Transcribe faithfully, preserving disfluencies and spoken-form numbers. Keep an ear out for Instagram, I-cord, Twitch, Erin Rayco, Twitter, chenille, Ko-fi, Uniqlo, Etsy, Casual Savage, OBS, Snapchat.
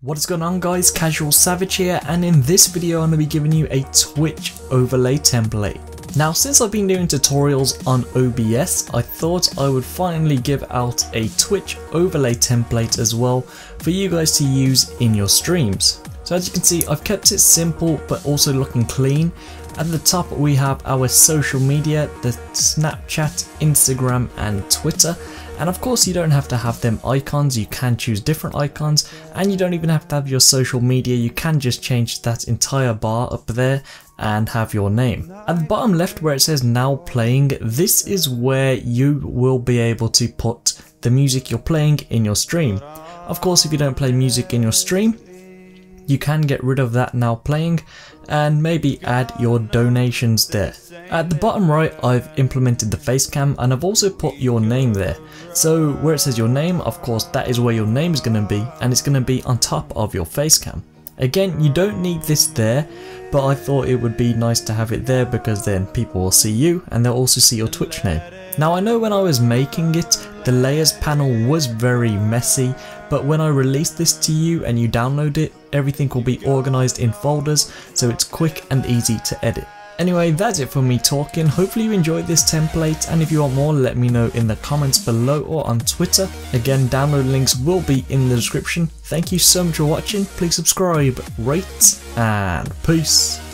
What is going on, guys? Casual Savage here, and in this video I'm going to be giving you a Twitch overlay template. Now, since I've been doing tutorials on O B S, I thought I would finally give out a Twitch overlay template as well for you guys to use in your streams. So as you can see, I've kept it simple but also looking clean. At the top we have our social media, the Snapchat, Instagram and Twitter. And of course you don't have to have them icons, you can choose different icons, and you don't even have to have your social media, you can just change that entire bar up there and have your name. At the bottom left where it says now playing, this is where you will be able to put the music you're playing in your stream. Of course, if you don't play music in your stream, you can get rid of that now playing and maybe add your donations there. At the bottom right, I've implemented the face cam and I've also put your name there. So where it says your name, of course, that is where your name is going to be, and it's going to be on top of your face cam. Again, you don't need this there, but I thought it would be nice to have it there because then people will see you and they'll also see your Twitch name. Now, I know when I was making it, the layers panel was very messy, but when I release this to you and you download it, everything will be organized in folders, so it's quick and easy to edit. Anyway, that's it for me talking. Hopefully you enjoyed this template, and if you want more, let me know in the comments below or on Twitter. Again, download links will be in the description. Thank you so much for watching. Please subscribe, rate, and peace.